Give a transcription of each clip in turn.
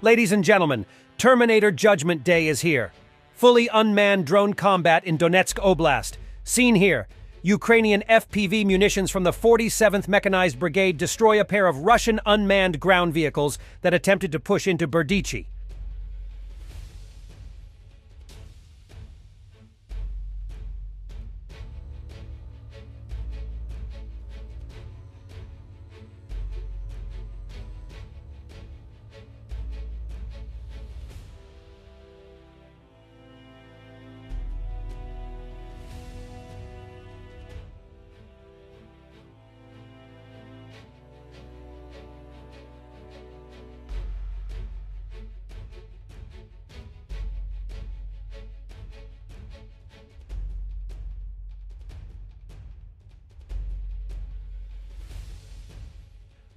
Ladies and gentlemen, Terminator Judgment Day is here. Fully unmanned drone combat in Donetsk Oblast. Seen here. Ukrainian FPV munitions from the 47th Mechanized Brigade destroy a pair of Russian unmanned ground vehicles that attempted to push into Berdichi.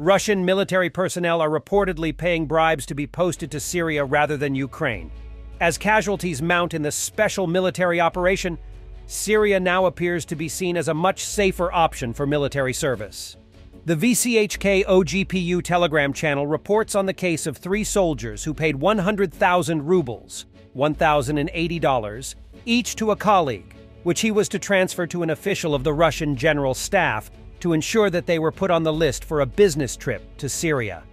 Russian military personnel are reportedly paying bribes to be posted to Syria rather than Ukraine. As casualties mount in this special military operation, Syria now appears to be seen as a much safer option for military service. The VCHK OGPU telegram channel reports on the case of three soldiers who paid 100,000 rubles, $1,080, each to a colleague, which he was to transfer to an official of the Russian general staff, to ensure that they were put on the list for a business trip to Syria.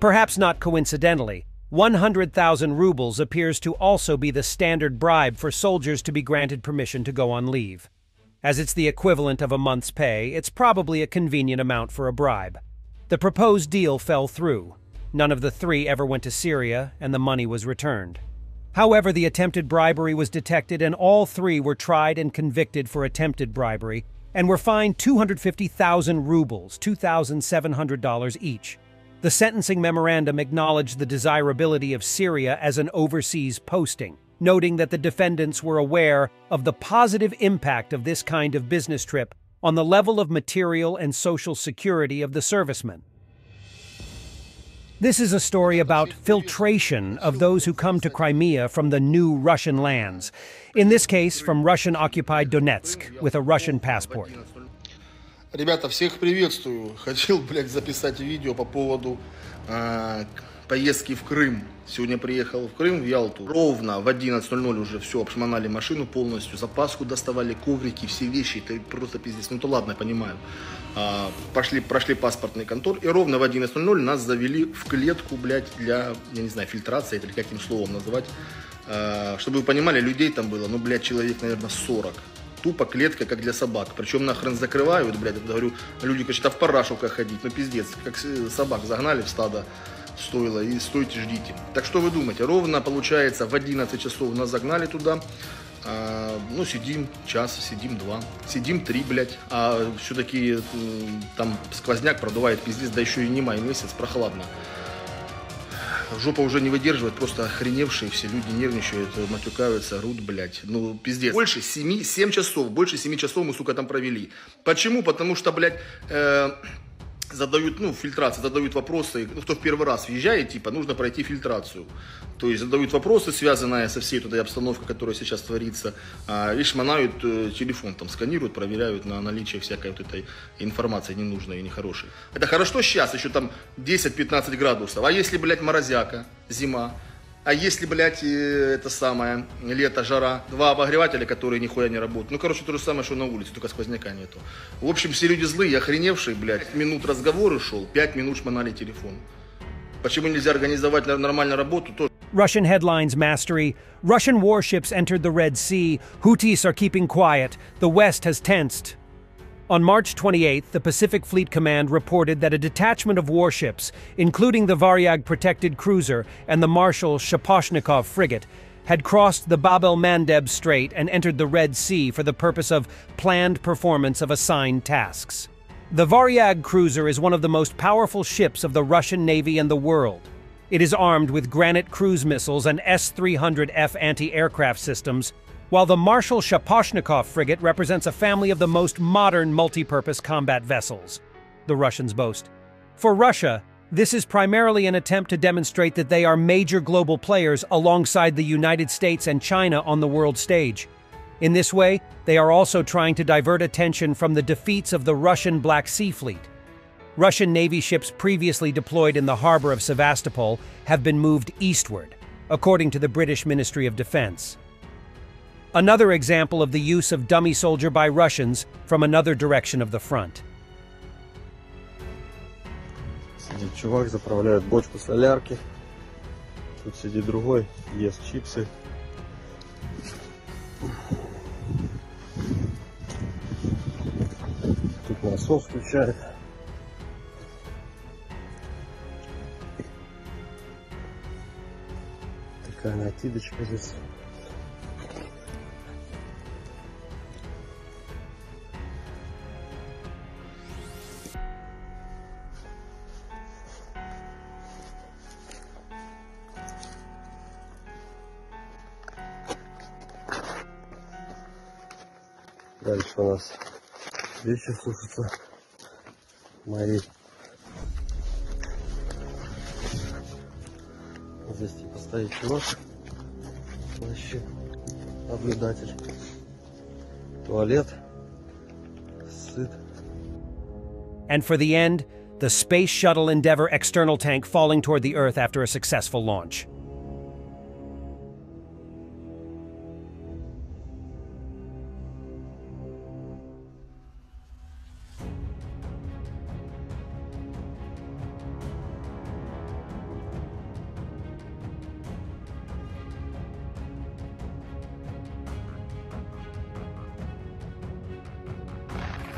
Perhaps not coincidentally, 100,000 rubles appears to also be the standard bribe for soldiers to be granted permission to go on leave. As it's the equivalent of a month's pay, it's probably a convenient amount for a bribe. The proposed deal fell through. None of the three ever went to Syria, and the money was returned. However, the attempted bribery was detected, and all three were tried and convicted for attempted bribery, and were fined 250,000 rubles, $2,700 each. The sentencing memorandum acknowledged the desirability of Syria as an overseas posting, noting that the defendants were aware of the positive impact of this kind of business trip on the level of material and social security of the servicemen. This is a story about filtration of those who come to Crimea from the new Russian lands. In this case, from Russian-occupied Donetsk, with a Russian passport. Ребята, всех приветствую. Хотел, блядь, записать видео по поводу поездки в Крым. Сегодня приехал в Крым, в Ялту. Ровно в 11:00 уже все, обшмонали машину полностью, запаску доставали, коврики, все вещи. Это просто пиздец. Ну то ладно, понимаю. Прошли паспортный контор, и ровно в 11:00 нас завели в клетку, блядь, для, я не знаю, фильтрации, или каким словом называть. Чтобы вы понимали, людей там было, ну, блядь, человек, наверное, 40. Тупо клетка, как для собак. Причем нахрен закрывают, блядь, я говорю, люди, конечно, в парашютках ходить, ну, пиздец, как собак загнали в стадо. Стоило и стойте, ждите. Так что вы думаете? Ровно, получается, в 11 часов нас загнали туда. Ну, сидим час, сидим два, сидим три, блядь. А все-таки там сквозняк продувает, пиздец, да еще и не май месяц, прохладно. Жопа уже не выдерживает, просто охреневшие все люди нервничают, матюкаются, орут, блядь. Ну, пиздец. Больше 7 часов мы, сука, там провели. Почему? Потому что, блядь... Задают, ну, фильтрацию, задают вопросы, ну, кто в первый раз въезжает, типа, нужно пройти фильтрацию. То есть задают вопросы, связанные со всей этой обстановкой, которая сейчас творится, и шмонают телефон, там, сканируют, проверяют на наличие всякой вот этой информации ненужной и нехорошей. Это хорошо сейчас, еще там 10-15 градусов, а если, блядь, морозяка, зима, а если, блядь, это самое, лето, жара, два обогревателя, которые нихуя не работают. Ну, короче, то же самое, что на улице, только сквозняка нету. В общем, все люди злые, охреневшие, блядь. 5 минут разговора шел, 5 минут шмонали телефон. Почему нельзя организовать нормальную работу, тоже. Russian headlines mastery. Russian warships entered the Red Sea. Houthis are keeping quiet. The West has tensed. On March 28th, the Pacific Fleet Command reported that a detachment of warships, including the Varyag protected cruiser and the Marshal Shaposhnikov frigate, had crossed the Bab el-Mandeb Strait and entered the Red Sea for the purpose of planned performance of assigned tasks. The Varyag cruiser is one of the most powerful ships of the Russian Navy in the world. It is armed with Granate cruise missiles and S-300F anti-aircraft systems, while the Marshal Shaposhnikov frigate represents a family of the most modern multi-purpose combat vessels, the Russians boast. For Russia, this is primarily an attempt to demonstrate that they are major global players alongside the United States and China on the world stage. In this way, they are also trying to divert attention from the defeats of the Russian Black Sea Fleet. Russian Navy ships previously deployed in the harbor of Sevastopol have been moved eastward, according to the British Ministry of Defense. Another example of the use of dummy soldier by Russians from another direction of the front. Чувак заправляет бочку солярки. Тут сидит другой, ест чипсы. Тут насос включает. Такая накидочка здесь. Дальше у нас вещи сушатся, мои. Здесь типа стоит чувак, вообще наблюдатель, туалет, сыт. And for the end, the Space Shuttle Endeavour external tank falling toward the Earth after a successful launch.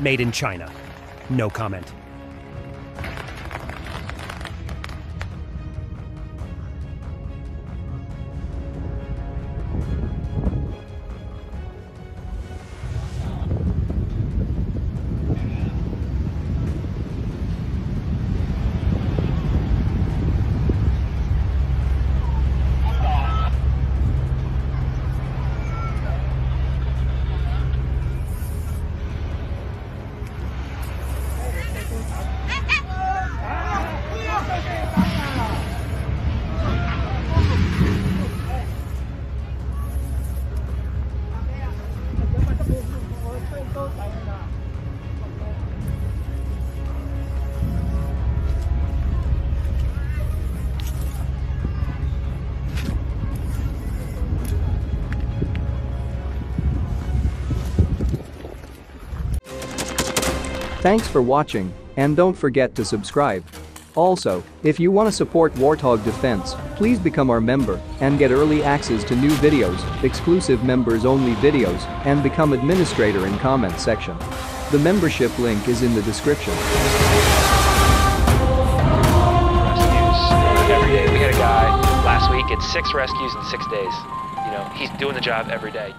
Made in China. No comment. Thanks for watching, and don't forget to subscribe. Also, if you want to support Warthog Defense, please become our member and get early access to new videos, exclusive members-only videos, and become administrator in comment section. The membership link is in the description. Rescues. Every day we had a guy last week at 6 rescues in 6 days. You know, he's doing the job every day.